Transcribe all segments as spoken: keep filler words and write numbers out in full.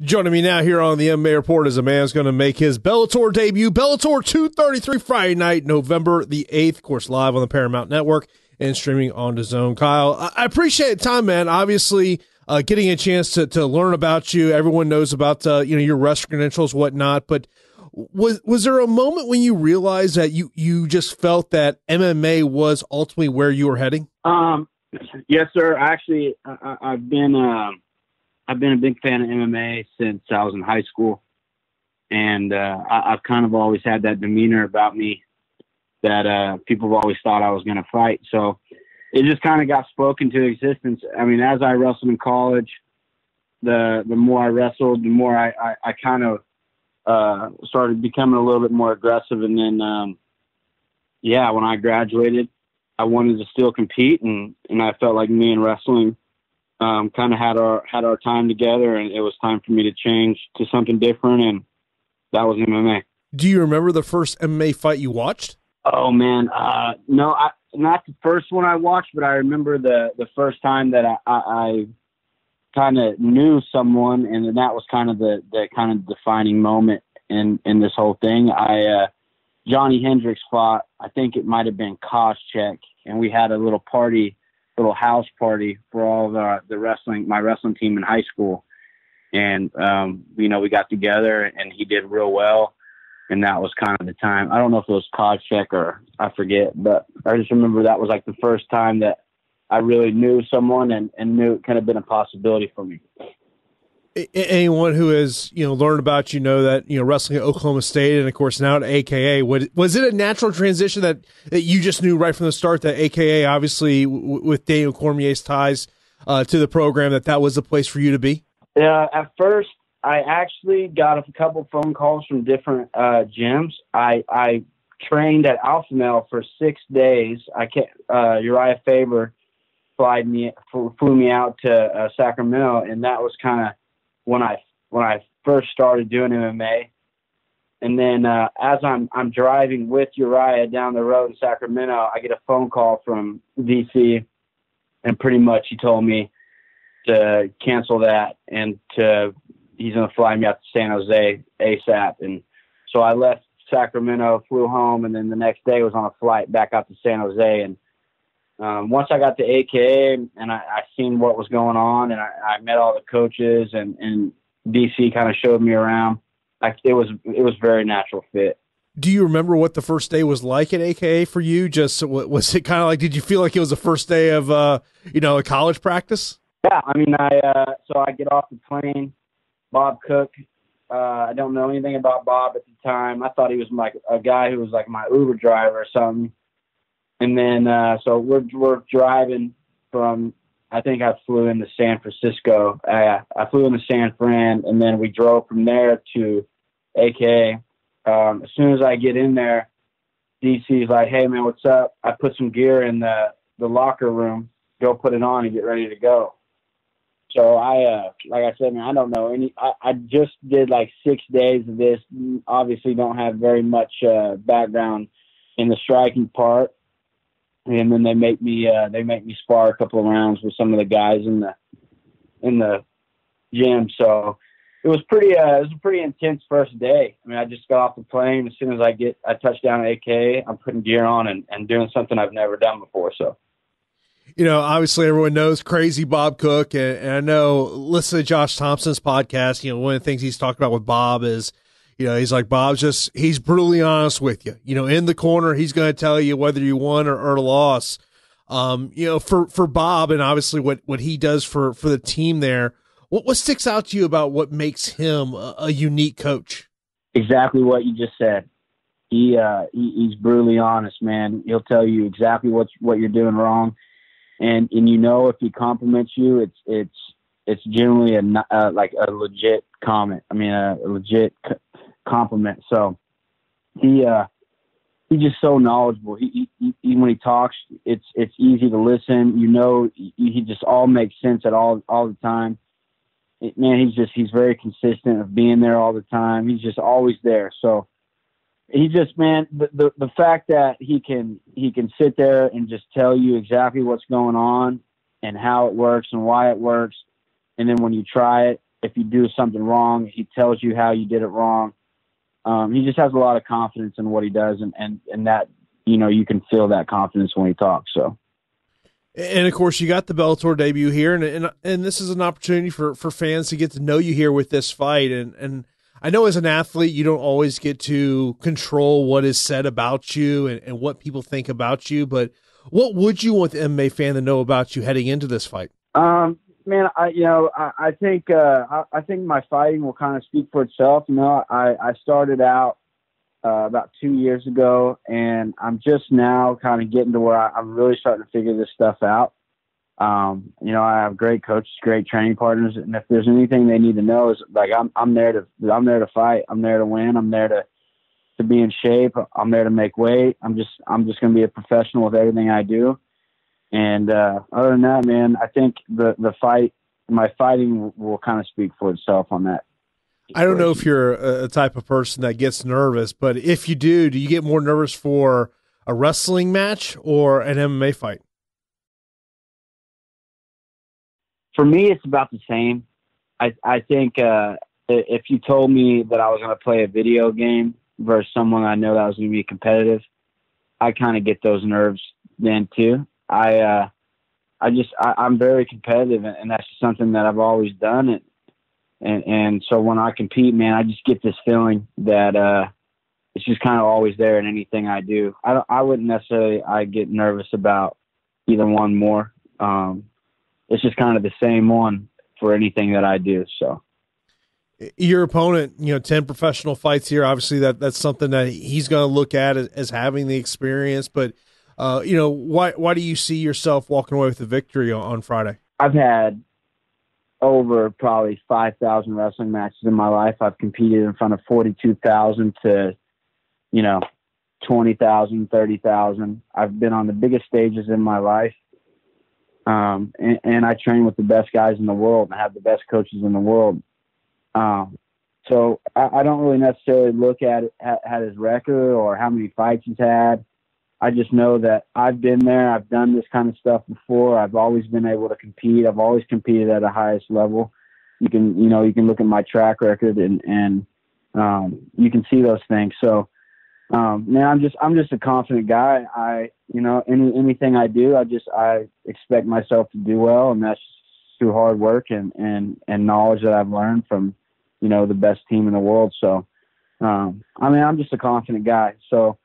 Joining me now here on the M M A Report is a man's going to make his Bellator debut, Bellator two thirty-three, Friday night, November the eighth. Of course, live on the Paramount Network and streaming on DAZN. Kyle, I appreciate the time, man. Obviously, uh, getting a chance to to learn about you. Everyone knows about uh, you know your wrestling credentials, whatnot. But was was there a moment when you realized that you you just felt that M M A was ultimately where you were heading? Um, yes, sir. Actually, I, I've been. Um... I've been a big fan of M M A since I was in high school, and uh, I, I've kind of always had that demeanor about me that uh, people have always thought I was going to fight. So it just kind of got spoken to existence. I mean, as I wrestled in college, the the more I wrestled, the more I, I, I kind of uh, started becoming a little bit more aggressive. And then, um, yeah, when I graduated, I wanted to still compete, and, and I felt like me and wrestling – Um, kind of had our had our time together, and it was time for me to change to something different, and that was M M A. Do you remember the first M M A fight you watched? Oh man, uh, no, I, not the first one I watched, but I remember the the first time that I, I, I kind of knew someone, and that was kind of the the kind of defining moment in in this whole thing. I uh, Johnny Hendricks fought, I think it might have been Koscheck, and we had a little party. Little house party for all the the wrestling, my wrestling team in high school. And, um, you know, we got together and he did real well. And that was kind of the time. I don't know if it was Koscheck or I forget, but I just remember that was like the first time that I really knew someone and, and knew it could have been a possibility for me. Anyone who has, you know, learned about, you know, that, you know, wrestling at Oklahoma State and of course now at A K A, was, was it a natural transition that, that you just knew right from the start that A K A, obviously w with Daniel Cormier's ties uh, to the program, that that was the place for you to be? Yeah. At first I actually got a couple phone calls from different uh, gyms. I, I trained at Alpha Male for six days. I can't, uh, Uriah Faber flew me, flew me out to uh, Sacramento, and that was kind of when I, when I first started doing M M A. And then, uh, as I'm, I'm driving with Uriah down the road in Sacramento, I get a phone call from D C, and pretty much he told me to cancel that and to, he's going to fly me out to San Jose ASAP. And so I left Sacramento, flew home. And then the next day was on a flight back out to San Jose. And, Um, once I got to A K A and I, I seen what was going on, and I, I met all the coaches, and, and D C kind of showed me around. I, it was it was very natural fit. Do you remember what the first day was like at A K A for you? Just was it kind of like? Did you feel like it was the first day of uh, you know a college practice? Yeah, I mean, I uh, so I get off the plane. Bob Cook. Uh, I don't know anything about Bob at the time. I thought he was like a guy who was like my Uber driver or something. And then, uh, so we're, we're driving from, I think I flew into San Francisco. Uh, I flew into San Fran, and then we drove from there to A K A. Um, as soon as I get in there, D C's like, "Hey man, what's up?" I put some gear in the, the locker room, go put it on and get ready to go. So I, uh, like I said, man, I don't know any, I, I just did like six days of this. Obviously don't have very much, uh, background in the striking part. And then they make me uh, they make me spar a couple of rounds with some of the guys in the in the gym. So it was pretty uh, it was a pretty intense first day. I mean, I just got off the plane. As soon as I get I touch down at A K A, I'm putting gear on and, and doing something I've never done before. So, you know, obviously everyone knows crazy Bob Cook, and, and I know listen to Josh Thompson's podcast. You know, one of the things he's talked about with Bob is, you know, he's like, Bob's just, he's brutally honest with you, you know, in the corner, he's going to tell you whether you won or, or lost, um, you know, for, for Bob and obviously what, what he does for, for the team there. What, what sticks out to you about what makes him a, a unique coach? Exactly what you just said. He, uh, he, he's brutally honest, man. He'll tell you exactly what, what you're doing wrong. And, and, you know, if he compliments you, it's, it's, it's generally a, uh, like a legit comment. I mean, a, a legit compliment. So he uh he's just so knowledgeable. He, he, he when he talks, it's it's easy to listen, you know. He, he just all makes sense at all all the time. It, man, he's just he's very consistent of being there all the time. He's just always there. So he just, man, the, the the fact that he can he can sit there and just tell you exactly what's going on and how it works and why it works, and then when you try it, if you do something wrong, he tells you how you did it wrong. Um, he just has a lot of confidence in what he does, and, and, and that, you know, you can feel that confidence when he talks. So, and of course, you got the Bellator debut here, and and, and this is an opportunity for, for fans to get to know you here with this fight. And, and I know as an athlete, you don't always get to control what is said about you and, and what people think about you, but what would you want the M M A fan to know about you heading into this fight? Um, Man, I you know I, I think uh, I, I think my fighting will kind of speak for itself. You know, I, I started out uh, about two years ago, and I'm just now kind of getting to where I, I'm really starting to figure this stuff out. Um, you know, I have great coaches, great training partners, and if there's anything they need to know is like I'm I'm there to I'm there to fight, I'm there to win, I'm there to to be in shape, I'm there to make weight. I'm just I'm just going to be a professional with everything I do. And uh, other than that, man, I think the, the fight, my fighting will, will kind of speak for itself on that situation. I don't know if you're a type of person that gets nervous, but if you do, do you get more nervous for a wrestling match or an M M A fight? For me, it's about the same. I, I think uh, if you told me that I was going to play a video game versus someone I know that was going to be competitive, I kind of get those nerves then too. I, uh, I just, I, I'm very competitive, and, and that's just something that I've always done. And, and, and so when I compete, man, I just get this feeling that, uh, it's just kind of always there in anything I do. I don't, I wouldn't necessarily, I get nervous about either one more. Um, it's just kind of the same one for anything that I do. So your opponent, you know, ten professional fights here, obviously that that's something that he's going to look at as, as having the experience, but Uh, you know, why why do you see yourself walking away with a victory on, on Friday? I've had over probably five thousand wrestling matches in my life. I've competed in front of forty-two thousand to, you know, twenty thousand, thirty thousand. I've been on the biggest stages in my life. Um, and, and I train with the best guys in the world and have the best coaches in the world. Um, so I, I don't really necessarily look at, at, at his record or how many fights he's had. I just know that I've been there. I've done this kind of stuff before. I've always been able to compete. I've always competed at the highest level. You can, you know, you can look at my track record and, and, um, you can see those things. So, um, man, I'm just, I'm just a confident guy. I, you know, any, anything I do, I just, I expect myself to do well. And that's through hard work and, and, and knowledge that I've learned from, you know, the best team in the world. So, um, I mean, I'm just a confident guy. So,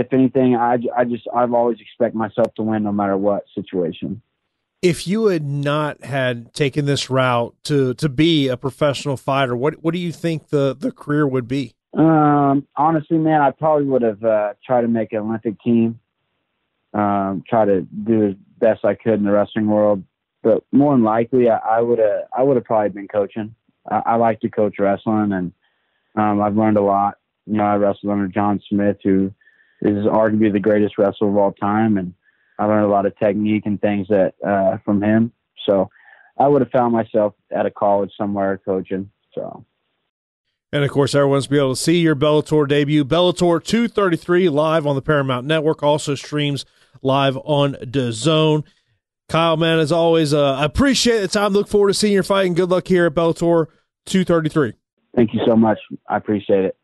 if anything, I, I just, I've always expect myself to win no matter what situation. If you had not had taken this route to, to be a professional fighter, what, what do you think the, the career would be? Um, honestly, man, I probably would have, uh, tried to make an Olympic team, um, try to do the best I could in the wrestling world, but more than likely I, I would have, I would have probably been coaching. I, I like to coach wrestling, and, um, I've learned a lot. You know, I wrestled under John Smith, who is arguably the greatest wrestler of all time, and I learned a lot of technique and things that uh, from him. So I would have found myself at a college somewhere coaching. So, and of course, everyone's be able to see your Bellator debut. Bellator two thirty-three live on the Paramount Network, also streams live on D A Z N. Kyle, man, as always, uh, I appreciate the time. Look forward to seeing your fight, and good luck here at Bellator two thirty-three. Thank you so much. I appreciate it.